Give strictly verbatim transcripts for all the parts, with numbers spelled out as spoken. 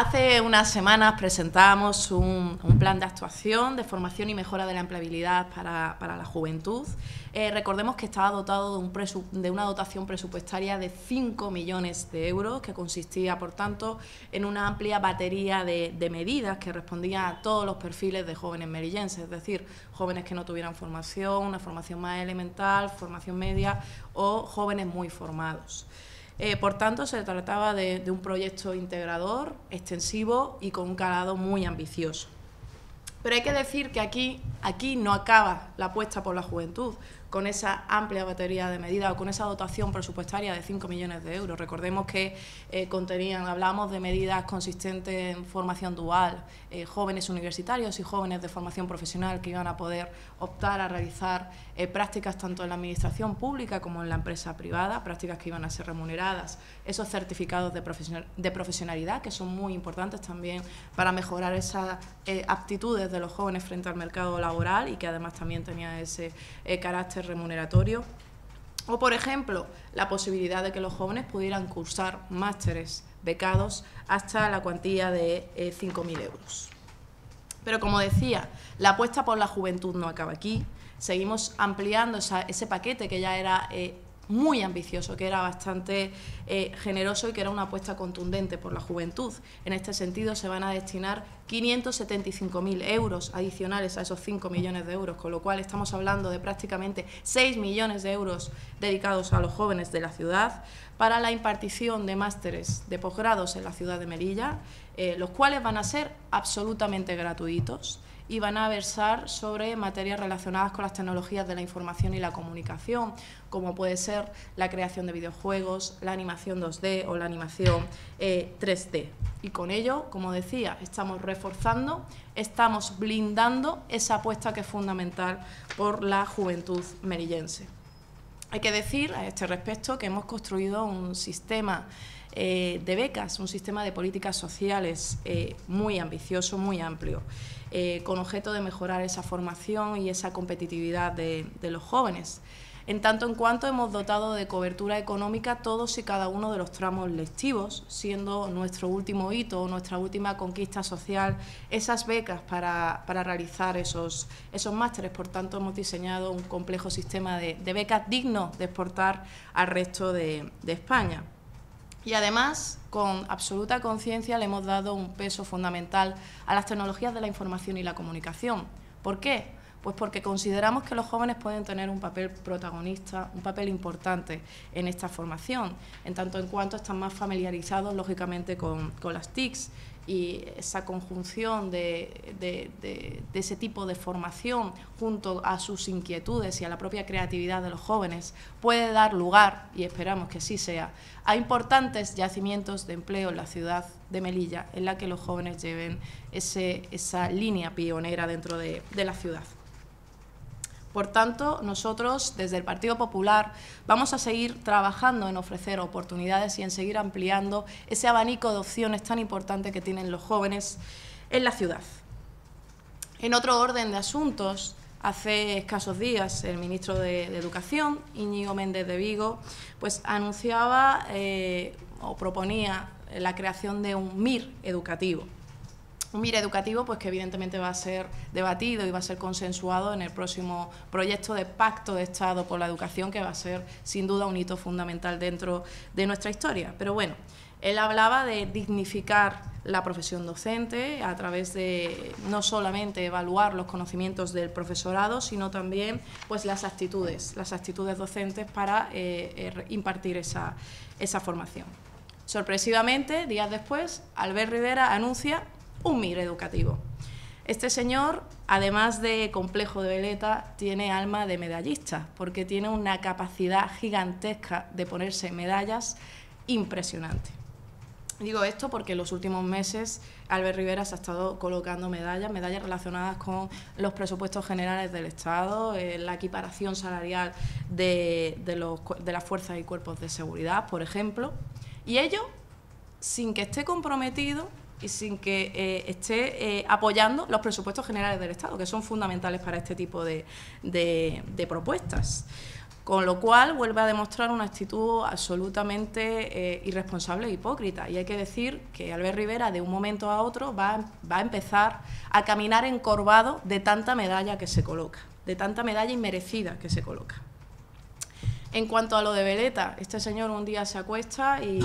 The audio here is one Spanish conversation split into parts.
Hace unas semanas presentamos un, un plan de actuación de formación y mejora de la empleabilidad para, para la juventud. Eh, recordemos que estaba dotado de, un presu, de una dotación presupuestaria de cinco millones de euros, que consistía, por tanto, en una amplia batería de, de medidas que respondían a todos los perfiles de jóvenes merillenses, es decir, jóvenes que no tuvieran formación, una formación más elemental, formación media o jóvenes muy formados. Eh, por tanto, se trataba de, de un proyecto integrador, extensivo y con un calado muy ambicioso. Pero hay que decir que aquí, aquí no acaba la apuesta por la juventud con esa amplia batería de medidas o con esa dotación presupuestaria de cinco millones de euros. Recordemos que eh, contenían, hablamos de medidas consistentes en formación dual, eh, jóvenes universitarios y jóvenes de formación profesional que iban a poder optar a realizar eh, prácticas tanto en la administración pública como en la empresa privada, prácticas que iban a ser remuneradas, esos certificados de, profesional, de profesionalidad que son muy importantes también para mejorar esas eh, aptitudes de los jóvenes frente al mercado laboral y que además también tenía ese eh, carácter remuneratorio. O, por ejemplo, la posibilidad de que los jóvenes pudieran cursar másteres becados hasta la cuantía de eh, cinco mil euros. Pero, como decía, la apuesta por la juventud no acaba aquí. Seguimos ampliando esa, ese paquete que ya era eh, muy ambicioso, que era bastante eh, generoso y que era una apuesta contundente por la juventud. En este sentido, se van a destinar quinientos setenta y cinco mil euros adicionales a esos cinco millones de euros, con lo cual estamos hablando de prácticamente seis millones de euros dedicados a los jóvenes de la ciudad para la impartición de másteres de posgrados en la ciudad de Melilla, eh, los cuales van a ser absolutamente gratuitos y van a versar sobre materias relacionadas con las tecnologías de la información y la comunicación, como puede ser la creación de videojuegos, la animación dos D o la animación eh, tres D. Y con ello, como decía, estamos reforzando, estamos blindando esa apuesta que es fundamental por la juventud merillense. Hay que decir a este respecto que hemos construido un sistema eh, de becas, un sistema de políticas sociales eh, muy ambicioso, muy amplio, eh, con objeto de mejorar esa formación y esa competitividad de, de los jóvenes. En tanto en cuanto hemos dotado de cobertura económica todos y cada uno de los tramos lectivos, siendo nuestro último hito, nuestra última conquista social, esas becas para, para realizar esos, esos másteres. Por tanto, hemos diseñado un complejo sistema de, de becas digno de exportar al resto de, de España. Y además, con absoluta conciencia, le hemos dado un peso fundamental a las tecnologías de la información y la comunicación. ¿Por qué? Pues porque consideramos que los jóvenes pueden tener un papel protagonista, un papel importante en esta formación, en tanto en cuanto están más familiarizados, lógicamente, con, con las TICs y esa conjunción de, de, de, de ese tipo de formación junto a sus inquietudes y a la propia creatividad de los jóvenes puede dar lugar, y esperamos que así sea, a importantes yacimientos de empleo en la ciudad de Melilla, en la que los jóvenes lleven ese, esa línea pionera dentro de, de la ciudad. Por tanto, nosotros, desde el Partido Popular, vamos a seguir trabajando en ofrecer oportunidades y en seguir ampliando ese abanico de opciones tan importante que tienen los jóvenes en la ciudad. En otro orden de asuntos, hace escasos días, el ministro de, de Educación, Íñigo Méndez de Vigo, pues anunciaba eh, o proponía la creación de un M I R educativo. Un M I R educativo pues que evidentemente va a ser debatido y va a ser consensuado en el próximo proyecto de Pacto de Estado por la Educación, que va a ser sin duda un hito fundamental dentro de nuestra historia. Pero bueno, él hablaba de dignificar la profesión docente a través de no solamente evaluar los conocimientos del profesorado, sino también pues las actitudes, las actitudes docentes para eh, impartir esa, esa formación. Sorpresivamente, días después, Albert Rivera anuncia un M I R educativo. Este señor, además de complejo de veleta, tiene alma de medallista, porque tiene una capacidad gigantesca de ponerse medallas impresionante. Digo esto porque en los últimos meses Albert Rivera se ha estado colocando medallas, medallas relacionadas con los presupuestos generales del Estado, eh, la equiparación salarial de, de, los, de las fuerzas y cuerpos de seguridad, por ejemplo, y ello sin que esté comprometido y sin que eh, esté eh, apoyando los presupuestos generales del Estado, que son fundamentales para este tipo de, de, de propuestas. Con lo cual vuelve a demostrar una actitud absolutamente eh, irresponsable e hipócrita. Y hay que decir que Albert Rivera, de un momento a otro, va, va a empezar a caminar encorvado de tanta medalla que se coloca, de tanta medalla inmerecida que se coloca. En cuanto a lo de Veleta, este señor un día se acuesta y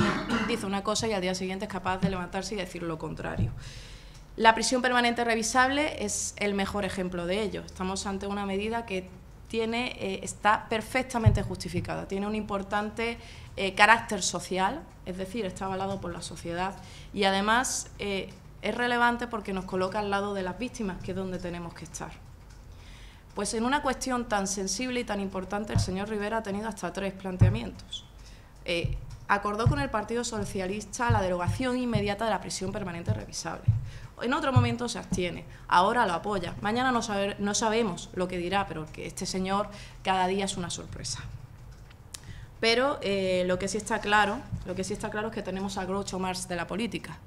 dice una cosa y al día siguiente es capaz de levantarse y decir lo contrario. La prisión permanente revisable es el mejor ejemplo de ello. Estamos ante una medida que tiene, eh, está perfectamente justificada, tiene un importante eh, carácter social, es decir, está avalado por la sociedad y además eh, es relevante porque nos coloca al lado de las víctimas, que es donde tenemos que estar. Pues en una cuestión tan sensible y tan importante, el señor Rivera ha tenido hasta tres planteamientos. Eh, acordó con el Partido Socialista la derogación inmediata de la prisión permanente revisable. En otro momento se abstiene, ahora lo apoya, mañana no, saber, no sabemos lo que dirá, pero que este señor cada día es una sorpresa. Pero eh, lo que sí está claro, lo que sí está claro es que tenemos a Groucho Marx de la política.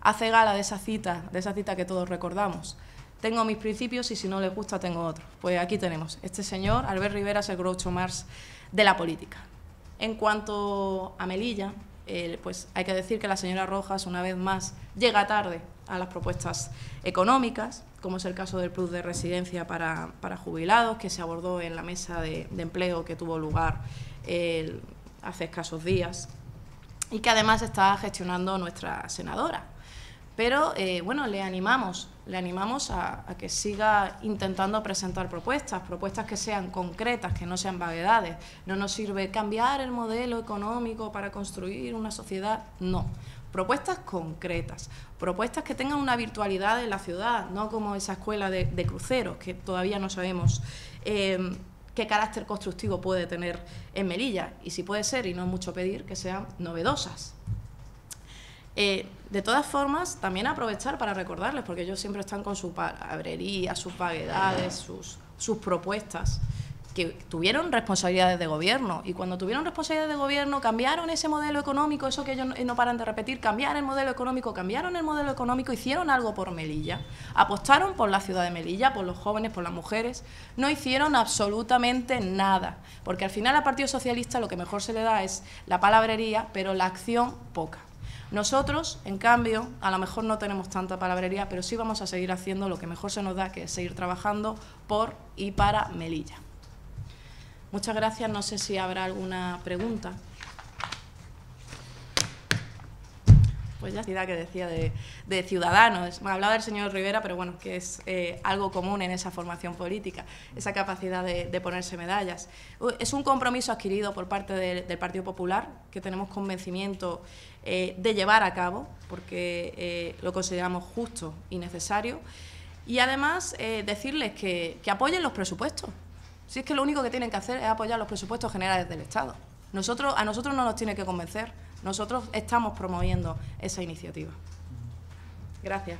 Hace gala de esa cita, de esa cita que todos recordamos. Tengo mis principios y si no les gusta tengo otros. Pues aquí tenemos, este señor, Albert Rivera, es el Groucho Marx de la política. En cuanto a Melilla, eh, pues hay que decir que la señora Rojas, una vez más, llega tarde a las propuestas económicas, como es el caso del plus de residencia para, para jubilados, que se abordó en la mesa de, de empleo que tuvo lugar eh, hace escasos días y que además está gestionando nuestra senadora. Pero, eh, bueno, le animamos, le animamos a, a que siga intentando presentar propuestas, propuestas que sean concretas, que no sean vaguedades. No nos sirve cambiar el modelo económico para construir una sociedad, no. Propuestas concretas, propuestas que tengan una virtualidad en la ciudad, no como esa escuela de, de cruceros que todavía no sabemos eh, qué carácter constructivo puede tener en Melilla y si puede ser, y no es mucho pedir, que sean novedosas. Eh, de todas formas, también aprovechar para recordarles, porque ellos siempre están con su palabrería, sus vaguedades, sus, sus propuestas, que tuvieron responsabilidades de gobierno y cuando tuvieron responsabilidades de gobierno cambiaron ese modelo económico, eso que ellos no paran de repetir, cambiar el modelo económico, cambiaron el modelo económico, hicieron algo por Melilla, apostaron por la ciudad de Melilla, por los jóvenes, por las mujeres, no hicieron absolutamente nada, porque al final al Partido Socialista lo que mejor se le da es la palabrería, pero la acción poca. Nosotros, en cambio, a lo mejor no tenemos tanta palabrería, pero sí vamos a seguir haciendo lo que mejor se nos da, que es seguir trabajando por y para Melilla. Muchas gracias. No sé si habrá alguna pregunta. Pues ya la que decía de, de Ciudadanos. Me hablaba del señor Rivera, pero bueno, que es eh, algo común en esa formación política, esa capacidad de, de ponerse medallas. Es un compromiso adquirido por parte de, del Partido Popular, que tenemos convencimiento eh, de llevar a cabo, porque eh, lo consideramos justo y necesario. Y además eh, decirles que, que apoyen los presupuestos. Si es que lo único que tienen que hacer es apoyar los presupuestos generales del Estado. Nosotros, a nosotros no nos tiene que convencer, nosotros estamos promoviendo esa iniciativa. Gracias.